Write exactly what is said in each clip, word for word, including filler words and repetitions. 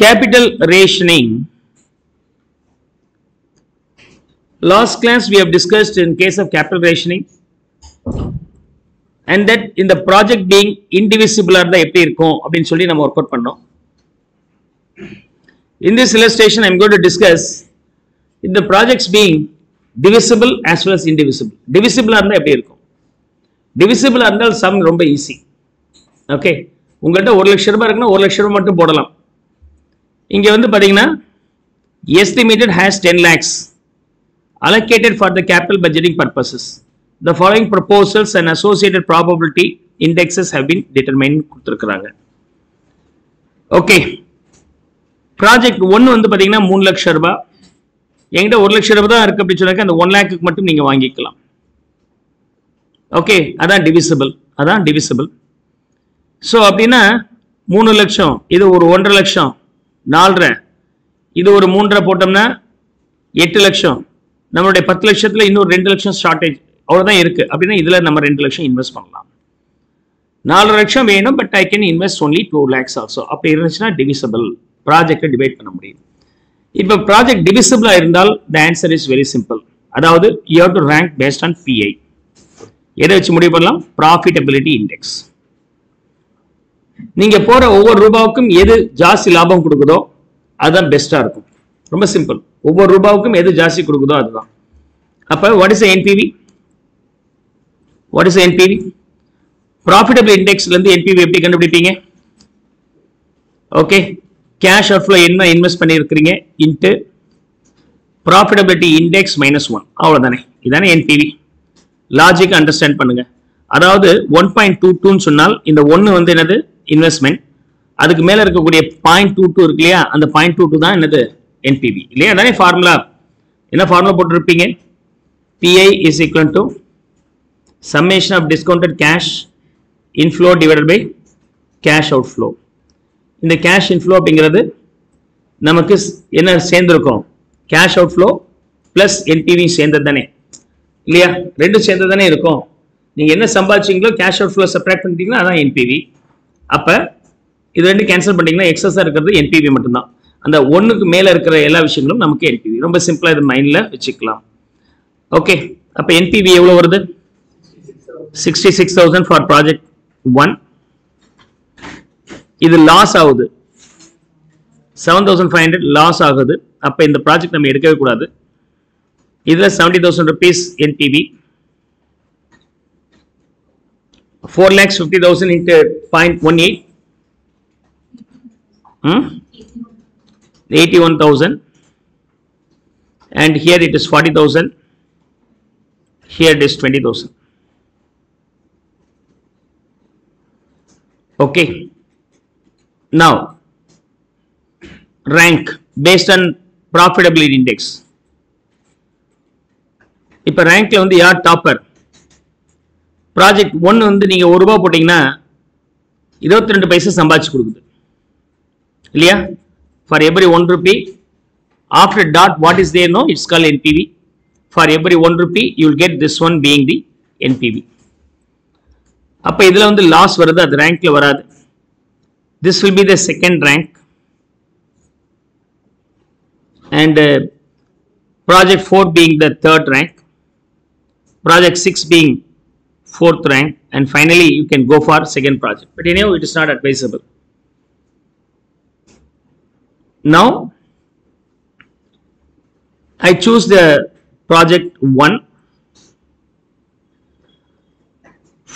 Capital rationing. Last class we have discussed in case of capital rationing, and that in the project being indivisible or the epiirko abdin solli nam work out pannom. In this illustration I am going to discuss in the projects being divisible as well as indivisible. Divisible or the epiirko. Divisible or sum romba easy. Okay. Ungalta one lakh rupayi irukna one lakh rupayi mattum podalam. Inge vandu pathina estimated has ten lakhs allocated for the capital budgeting purposes. The following proposals and associated probability indexes have been determined kuduthirukkranga. Okay, project one vandu pathina three lakh rupayi engida one lakh rupayi da irukku appdi sonnaka and one lakh ku mattum neenga vaangikalam. Okay, adhaan divisible, adhaan divisible. So appadina three lakham idu oru one point five lakham நாலரை இது ஒரு மூன்றரை போட்டோம்னா எட்டு லட்சம், நம்மளுடைய பத்து லட்சத்துல இன்னொரு ரெண்டு லட்சம் ஷார்டேஜ் அவ்வளவுதான் இருக்கு அப்படின்னா இதுல நம்ம ரெண்டு லட்சம் இன்வெஸ்ட் பண்ணலாம். நாலரை லட்சம் வேணும், but I can invest only two lakhs also. அப்படி இருந்துச்சுன்னா டிவிசபிள், ப்ராஜெக்டை டிவைட் பண்ண முடியும். இப்போ ப்ராஜெக்ட் டிவிசபிளா இருந்தால் the answer is very simple. அதாவது you have to rank based on PI. எதை வச்சு முடிவு பண்ணலாம்? Profitability index. நீங்க போற ஒவ்வொரு ரூபாவுக்கும் எது ஜாஸ்தி லாபம் கொடுக்குதோ அதுதான் பெஸ்டா இருக்கும். ரொம்ப சிம்பிள், ஒவ்வொரு ரூபாவுக்கும் எது ஜாஸ்தி கொடுக்குதோ அதுதான். அப்ப what is NPV, what is NPV? Profitable இண்டெக்ஸ்ல இருந்து என்பிவி எப்படி கண்டுபிடிப்பீங்க? ஓகே, கேஷ் அவுட்ஃப்ளோ என்ன இன்வெஸ்ட் பண்ணிருக்கீங்க into profitability index minus one, அவ்வளவுதானே. இதானே என்பிவி. லாஜிக் அண்டர்ஸ்டாண்ட் பண்ணுங்க. அதாவது ஒன் பாயிண்ட் டூ டூன்னு சொன்னால் இந்த ஒன்னு வந்து என்னது? இன்வெஸ்ட்மெண்ட். அதுக்கு மேல இருக்கக்கூடிய பாயிண்ட் டூ டூ இருக்கு இல்லையா, அந்த பாயிண்ட் டூ டூ தான் என்னது? என்பிவி இல்லையா? அதானே ஃபார்முலா. என்ன ஃபார்முலா போட்டிருப்பீங்க? PI is equal to summation of discounted cash inflow divided by cash outflow. இந்த கேஷ் இன்ஃப்ளோ அப்படிங்கிறது நமக்கு என்ன சேர்ந்துருக்கும்? Cash outflow plus NPV சேர்ந்தது தானே இல்லையா? ரெண்டும் சேர்ந்தது தானே இருக்கும். நீங்க என்ன சம்பாதிச்சீங்களோ கேஷ் அவுட் ஃப்ளோ சப்ராக்ட் பண்ணிட்டீங்கன்னா அதான் என்பிவி. அப்ப இது ரெண்டு கேன்சல் பண்ணிட்டீங்கன்னா எக்ஸஸா இருக்கிறது என்பிவி மட்டும்தான். அந்த ஒன்னுக்கு மேல இருக்கிற எல்லா விஷயங்களும் நமக்கு என்பிவி. ரொம்ப சிம்பிளா இது மைண்ட்ல வச்சுக்கலாம். ஓகே, அப்ப என்பிவி எவ்வளவு வருது? Sixty six thousand for project one. இது லாஸ் ஆகுது, seven thousand five hundred loss ஆகுது. அப்ப இந்த ப்ராஜெக்ட் நம்ம எடுக்கவே கூடாது. இதுல seventy thousand rupees NPV. Four lakhs fifty thousand into point one eight, hmm, eighty one thousand, and here it is forty thousand. Here it is twenty thousand. Okay. Now, rank based on profitability index. If a rank on the yard topper. Project ஒன்று வந்து நீங்கள் ஒரு ரூபா போட்டிங்கன்னா இருபத்தி ரெண்டு பைசா சம்பாதிச்சு கொடுக்குது இல்லையா? For every one rupee after that what is there no it's call NPV. For every one rupee you will get this one being the NPV. அப்போ இதில் வந்து லாஸ் வருது, அது ரேங்கில் வராது. This will be the second rank and project four being the third rank, project six being fourth rank, and finally you can go for second project, but anyhow it is not advisable. Now I choose the project one.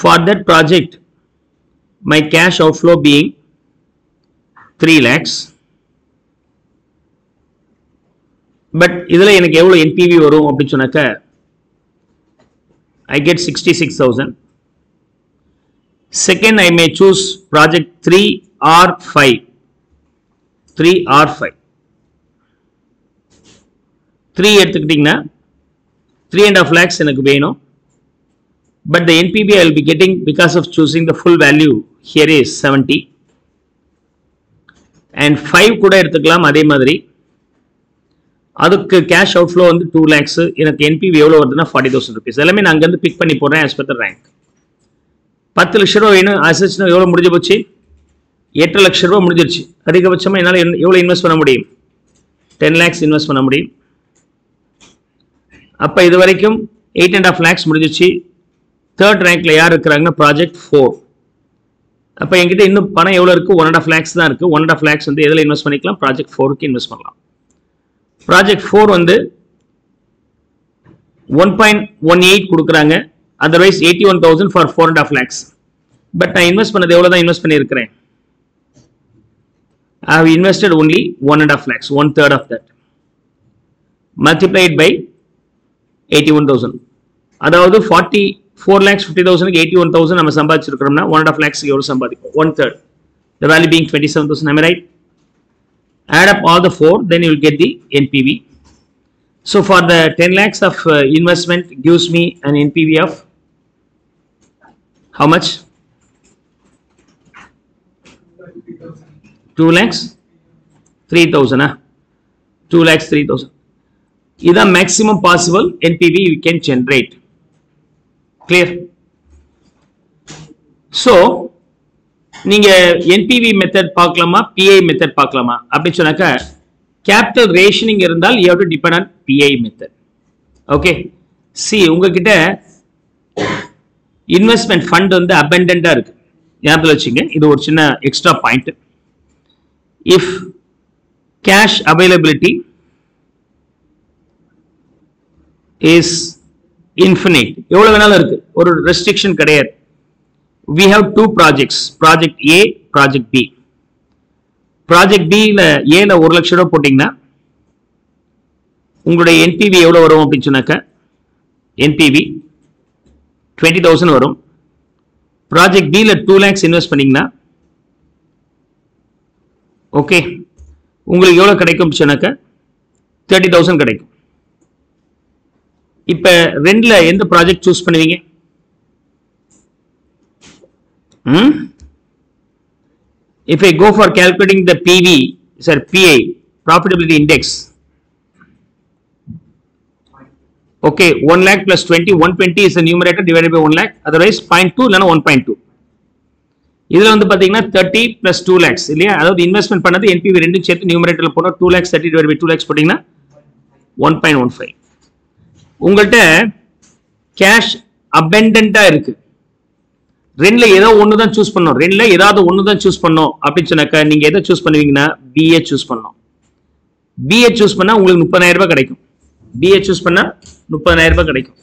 For that project my cash outflow being three lakhs, but idhula enakku evlo N P V varum appdi sonaka I get sixty-six thousand. Second, I may choose project three R five. three R five. three எடுத்துக்கிட்டீங்கன்னா three and a half lakhs எனக்கு வேணும். But the N P V I will be getting because of choosing the full value here is seventy. And five கூட எடுத்துக்கலாம் அதே மாதிரி. அதுக்கு cash outflow வந்து two lakhs, எனக்கு என்பிவி எவ்வளோ வருதுன்னா ஃபார்ட்டி தௌசண்ட் ருபீஸ். எல்லாமே நான் அங்கேருந்து பிக் பண்ணி போடுறேன் ஆஸ் பர் த ரேங்க். பத்து லட்ச ரூபா வேணும் ஆசைச்சுன்னா எவ்வளோ முடிஞ்சு போச்சு? எட்டு லட்ச ரூபாய் முடிஞ்சிருச்சு. அதிகபட்சமாக என்னால் எவ்வளோ இன்வெஸ்ட் பண்ண முடியும்? டென் லேக்ஸ் இன்வெஸ்ட் பண்ண முடியும். அப்போ இது வரைக்கும் எயிட் அண்ட் ஆஃப் லேக்ஸ் முடிஞ்சிச்சு. தேர்ட் ரேங்கில் யார் இருக்கிறாங்கன்னா ப்ராஜெக்ட் ஃபோர். அப்போ என்கிட்ட இன்னும் பணம் எவ்வளோ இருக்குது? ஒன் அண்ட் ஆஃப் லேக்ஸ் தான் இருக்குது. ஒன் அண்ட் ஆஃப் லேக்ஸ் வந்து எதில் இன்வெஸ்ட் பண்ணிக்கலாம்? ப்ராஜெக்ட் ஃபோருக்கு இன்வெஸ்ட் பண்ணலாம். ப்ராஜெக்ட் ஃபோர் வந்து ஒன் பாயிண்ட் ஒன் எயிட் கொடுக்குறாங்க. Otherwise eighty one thousand for four and half lakhs. But நான் இன்வெஸ்ட் பண்ணது எவ்வளோ தான் இன்வெஸ்ட் பண்ணியிருக்கிறேன்? I have invested only one and a half lakhs, one third of that. Multiply it by eighty-one thousand. That is forty-four lakhs fifty thousand, eighty-one thousand, we have one and a half lakhs, one third. The value being twenty-seven thousand, am I right? Add up all the four, then you will get the N P V. So for the ten lakhs of uh, investment gives me an N P V of how much? two lakhs three thousand, huh? two lakhs three thousand. Is the maximum possible N P V we can generate. Clear? So, ninge N P V method paklama, P I method paklama. Apdi sonaka capital rationing irundal, you have to depend on P I method. Okay. See, unga kitta investment fund on the abundant arc. Yample chinga, idu or chinna extra point. If cash availability is infinite, or restriction, we have two projects, project A, project B. Project B, A is one lakh, N P V, N P V twenty thousand, project B is two lakhs invest. Okay, உங்களுக்கு எவ்வளோ கிடைக்கும் சொன்னாக்க thirty thousand கிடைக்கும். இப்போ ரெண்டில் எந்த project choose பண்ணுவீங்க? Hmm if I go for calculating the PV sir PI profitability index. Okay, one lakh plus twenty one twenty is numerator divide by one lakh. Otherwise point two இல்லைன்னா ஒன் பாயிண்ட் டூ. இதில் வந்து பார்த்தீங்கன்னா thirty plus two lakhs இல்லையா? அதாவது investment பண்ணது NPV ரெண்டும் சேர்த்து நியூமரேட்டரில் போனால் two lakhs thirty divide by two lakhs போட்டிங்கன்னா ஒன் பாயிண்ட் ஒன் ஃபைவ். உங்கள்கிட்ட கேஷ் அபெண்டண்டாக இருக்குது. ரெண்டில் ஏதோ ஒன்று தான் சூஸ் பண்ணோம், ரெண்டில் ஏதாவது ஒன்று தான் சூஸ் பண்ணோம் அப்படின்னு சொன்னாக்கா நீங்கள் எதை சூஸ் பண்ணுவீங்கன்னா பிஏ சூஸ் பண்ணோம். பிஏ சூஸ் பண்ணால் உங்களுக்கு முப்பதாயிரம் ரூபாய் கிடைக்கும். பிஏ சூஸ் பண்ணால் முப்பதாயிரம் ரூபாய் கிடைக்கும்.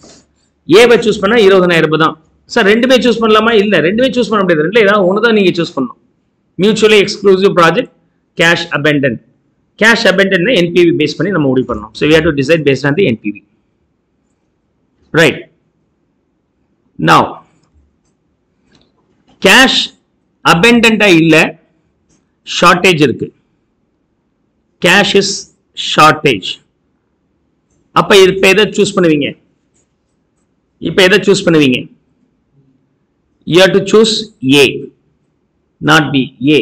ஏவை சூஸ் பண்ணால் இருபதாயிரம் ரூபாய் தான். சார் ரெண்டுமே சூஸ் பண்ணலாமா? இல்லை, ரெண்டுமே சூஸ் பண்ண முடியாது. ரெண்டில் ஏதாவது ஒன்று தான் நீங்கள் சூஸ் பண்ணணும். Mutually exclusive project cash abundant. Cash அபெண்டன்னா என்பிவி பேஸ் பண்ணி நம்ம முடிவு பண்ணணும். So we have to decide based on the NPV. Right, now cash அபெண்டண்டாக இல்லை, ஷார்டேஜ் இருக்கு. Cash is shortage. அப்போ இப்போ எதை சூஸ் பண்ணுவீங்க? இப்போ எதை சூஸ் பண்ணுவீங்க? You have to choose A, not B, A.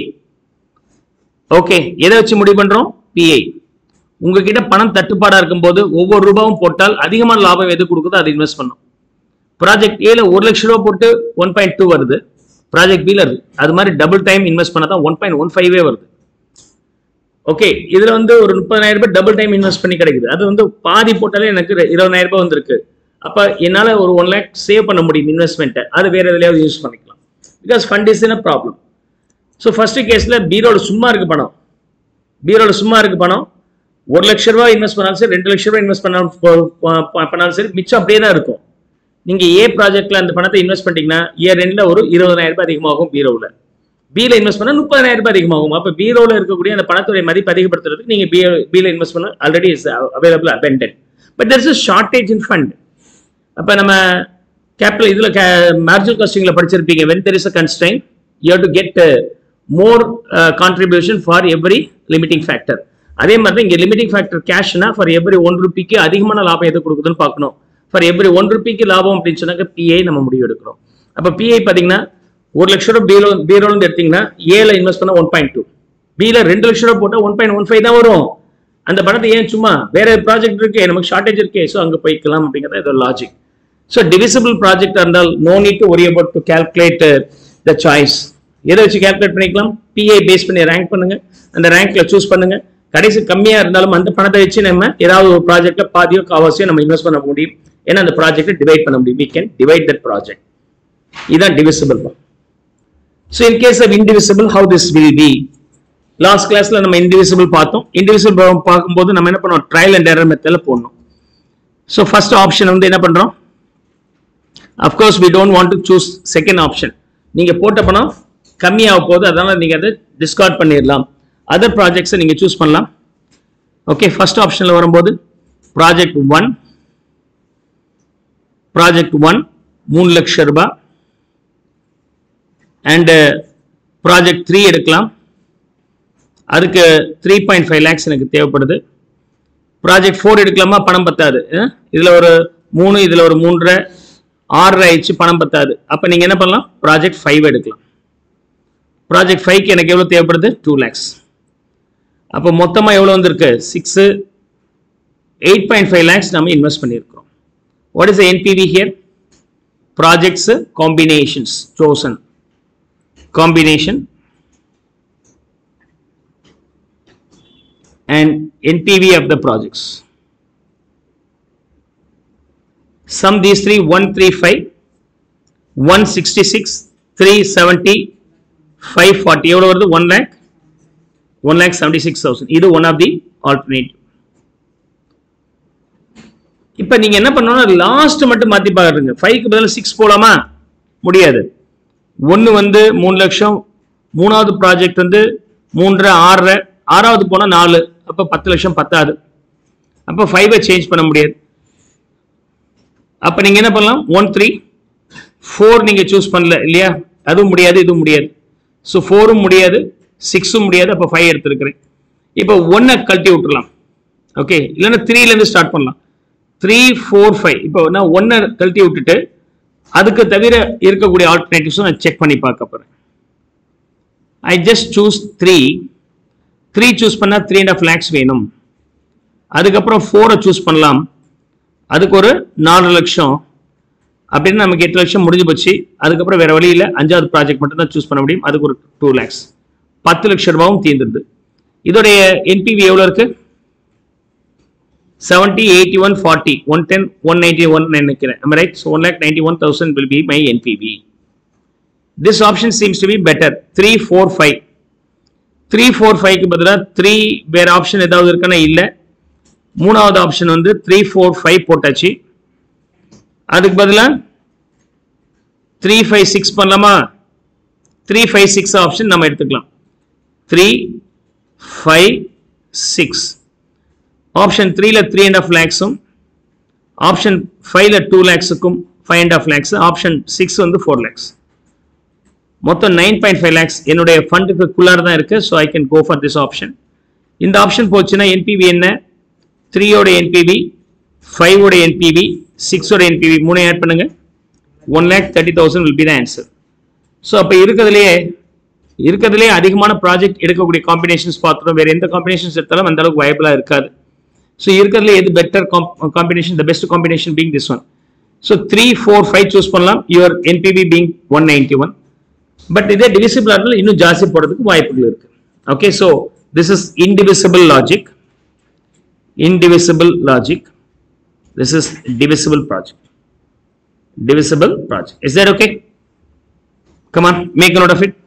Okay, எதை வச்சு முடிவு பண்றோம்? P A. உங்ககிட்ட பணம் தட்டுப்பாடா இருக்கும்போது ஒவ்வொரு ரூபாயும் போட்டால் அதிகமான லாபம் எது கொடுக்குதோ அதை இன்வெஸ்ட் பண்ணும். ப்ராஜெக்ட் ஏல ஒரு லட்சம் ரூபாய் போட்டு ஒன் பாயிண்ட் டூ வருது, ப்ராஜெக்ட் பில வருது. அது மாதிரி டபுள் டைம் இன்வெஸ்ட் பண்ணாதான் ஒன் பாயிண்ட் ஒன் ஃபைவே வருது. ஓகே, இதுல வந்து ஒரு முப்பதாயிரம் ரூபாய் டபுள் டைம் இன்வெஸ்ட் பண்ணி கிடைக்குது. அது வந்து பாதி போட்டாலே எனக்கு இருபதாயிரம் ரூபாய் வந்திருக்கு. அப்போ என்னால் ஒரு ஒன் லேக் சேவ் பண்ண முடியும் இன்வெஸ்ட்மெண்ட்டை. அது வேறு எதுலையாவது யூஸ் பண்ணிக்கலாம். Because fund is in a problem. So first கேஸில் பீரோட சும்மா இருக்குது பணம், பீரோட சும்மா இருக்குது பணம். ஒரு லட்ச ரூபா இன்வெஸ்ட் பண்ணாலும் சரி, ரெண்டு லட்ச ரூபா இன்வெஸ்ட் பண்ணாலும் பண்ணாலும் சரி, மிச்சம் அப்படியே தான் இருக்கும். நீங்கள் ஏ ப்ராஜெக்டில் அந்த பணத்தை இன்வெஸ்ட் பண்ணிட்டீங்கன்னா இயர் ரெண்டில் ஒரு இருபதாயிரம் ரூபாய் அதிகமாகும் பீரோவில். பியில் இன்வெஸ்ட் பண்ணால் முப்பதாயிரம் ரூபாய் அதிகமாகும். அப்போ பீரோவில் இருக்கக்கூடிய அந்த பணத்துடைய மதிப்பு அதிகப்படுத்துறதுக்கு நீங்கள் பி பியில் இன்வெஸ்ட் பண்ண already is available abundant. But there is a shortage in fund. அப்போ நம்ம கேபிட்டல் இதில் மார்ஜினல் காஸ்டிங்கில் படிச்சிருப்பீங்க. when there is a constraint, you have to get more contribution for every limiting factor. அதே மாதிரி தான் இங்கே லிமிட்டிங் ஃபேக்டர் கேஷ்னா ஃபார் எவ்ரி ஒன் ருபிக்கு அதிகமான லாபம் எது கொடுக்குதுன்னு பார்க்கணும். ஃபார் எவ்ரி ஒன் ருபிக்கு லாபம் அப்படின்னு சொன்னாக்க பிஐ நம்ம முடிவு எடுக்கிறோம். அப்போ பிஐ பார்த்தீங்கன்னா ஒரு லட்ச ரூபா பீரோ பீரோன்னு எடுத்தீங்கன்னா ஏல இன்வெஸ்ட் பண்ணால் ஒன் பாயிண்ட் டூ, பியில் ரெண்டு லட்ச ரூபா போட்டால் ஒன் பாயிண்ட் ஒன் ஃபைவ் தான் வரும். அந்த பணத்தை ஏன் சும்மா வேற ப்ராஜெக்ட் இருக்கே, நமக்கு ஷார்டேஜ் இருக்கே, ஸோ அங்கே போய்க்கலாம் அப்படிங்கிறத இதோ logic. So divisible project and all, no need to worry about to calculate uh, the choice. எதை வச்சு கால்குலேட் பண்ணிக்கலாம் பிஐ பேஸ் பண்ணி ரேங்க் பண்ணுங்க அந்த ரேங்க்ல சூஸ் பண்ணுங்க கடைசி கம்மியா இருந்தாலும் அந்த பணத்தை வச்சு நம்ம ஏதாவது ஒரு ப்ராஜெக்ட்ல பாதியோ காவாசியோ நம்ம இன்வெஸ்ட் பண்ண முடியும் ஏன்னா அந்த ப்ராஜெக்ட்டை டிவைட் பண்ண முடியும் we can divide that project இதான் divisible one so in case of indivisible how this will be last classல நம்ம indivisible பார்த்தோம் indivisible பாக்கும்போது நம்ம என்ன பண்ணுவோம் trial and error மெத்தட்ல போடுறோம் so first option வந்து என்ன பண்றோம் of course we don't want to choose second option நீங்க போட்ட பணம் கம்மியா போகுது அதனால நீங்க அதை டிஸ்கார்ட் பண்ணிரலாம் other projects நீங்க choose பண்ணலாம் okay first optionல வரும்போது project one project one மூன்று லட்சம் ரூபாய் and uh, project three எடுக்கலாம் அதுக்கு மூன்று புள்ளி ஐந்து லட்சம் எனக்கு தேவைப்படுது project நான்கு எடுக்கலாமா பணம் பத்தாது இதுல ஒரு மூன்று இதுல ஒரு மூன்று ஆறு ஆயிச்சு பணம் பத்தாது அப்ப நீங்க என்ன பண்ணலாம் project ஐந்து எடுக்கலாம் project ஐந்து க்கு எனக்கு எவ்வளவு தேவைப்படுது இரண்டு லட்சம் அப்ப மொத்தமா எவ்வளவு வந்திருக்கு ஆறு எட்டு புள்ளி ஐந்து லட்சம் நாம இன்வெஸ்ட் பண்ணியிருக்கோம் what is the N P V here projects combinations chosen combination and N P V of the projects sum these three one thirty-five one sixty-six three seventy five forty எவ்வளவு வருது one lakh one lakh seventy-six thousand இது one of the alternative இப்ப நீங்க என்ன பண்ணனும்னா last மட்டும் மாத்தி பாருங்க ஐந்து க்கு பதிலா ஆறு போலாமா முடியாது ஒன்னு வந்து மூன்று லட்சம் மூணாவது ப்ராஜெக்ட் வந்து மூன்று ஆறு ஆறாவது போனா நான்கு அப்ப பத்து லட்சம் பத்தாது அப்ப ஐந்து ஐ சேஞ்ச் பண்ண முடியாது அப்ப நீங்க என்ன பண்ணலாம் ஒன்று மூன்று நான்கு நீங்க சூஸ் பண்ணல இல்லையா அதுவும் முடியாது இதுவும் முடியாது So நான்கு முடியாது ஆறு முடியாது அப்ப ஐந்து எடுத்துக்கிறேன் இப்போ ஒன்றை கழட்டி விட்டுறலாம் ஓகே இல்லனா மூன்று ல இருந்து ஸ்டார்ட் பண்ணலாம் மூன்று நான்கு ஐந்து இப்போ நான் ஒன்றை கழட்டி விட்டுட்டு அதுக்கு தவிர இருக்கக்கூடிய ஆல்டர்னேட்டிவ்ஸ் நான் செக் பண்ணி பார்க்க போறேன் I just choose three மூன்று choose பண்ணா மூன்று புள்ளி ஐந்து லட்சம் வேணும் அதுக்கு அப்புறம் நான்கு choose பண்ணலாம் அதுக்கு ஒரு நான்கு லட்சம் அப்படினா நமக்கு எட்டு லட்சம் முடிஞ்சு போச்சு அதுக்கு அப்புறம் வேற வழி இல்ல ஐந்தாவது ப்ராஜெக்ட் மட்டும் தான் चूஸ் பண்ண முடியும் அதுக்கு ஒரு இரண்டு லட்சம் பத்து லட்சம் ரூபாயும் தீந்துருது இதோட N P V எவ்வளவு இருக்கு எழுபது,81, 40 110 191 நினைக்கிறேன் am I right so one lakh ninety-one thousand will be my N P V this option seems to be better மூன்று நான்கு ஐந்து மூன்று நான்கு ஐந்து க்கு பதிலா மூன்று வேற ஆப்ஷன் ஏதாவது இருக்கானே இல்ல மூணாவது ஆப்ஷன் வந்து மூன்று நான்கு ஐந்து போட்டாச்சு அதுக்கு பதிலா மூன்று ஐந்து ஆறு பண்ணலாமா மூன்று ஐந்து ஆறு ஆப்ஷன் நம்ம எடுத்துக்கலாம் மூன்று ஐந்து ஆறு ஆப்ஷன் மூன்று ல மூன்று புள்ளி ஐந்து லட்சம் ஆப்ஷன் ஐந்து ல இரண்டு லட்சம் ஐந்து புள்ளி ஐந்து லட்சம் ஆப்ஷன் ஆறு வந்து நான்கு லட்சம் மொத்தம் ஒன்பது புள்ளி ஐந்து லட்சம் என்னோட ஃபண்டுக்கு குள்ளார தான் இருக்கு so I can go for this option இந்த ஆப்ஷன் போச்சுனா N P V என்ன மூன்று ஓட N P V ஐந்து ஓட N P V ஆறு ஓட N P V மூணே ஆட் பண்ணுங்க one lakh thirty thousand will be the answer so அப்ப இருக்குதுலயே இருக்குதுலயே அதிகமான ப்ராஜெக்ட் எடுக்கக்கூடிய காம்பினேஷன்ஸ் பாத்துறோம் வேற எந்த காம்பினேஷன்ஸ் எடுத்தாலும் அந்த அளவுக்கு வயபிளா இருக்காது so இருக்குதுலயே எது better combination the best combination being this one so மூன்று நான்கு ஐந்து choose பண்ணலாம் your N P V being one ninety-one but இதே divisible ஆனதுல இன்னும் ஜாஸ்தி போறதுக்கு வாய்ப்புகள் இருக்கு okay so this is indivisible logic indivisible logic this is divisible project divisible project is that okay come on make a note of it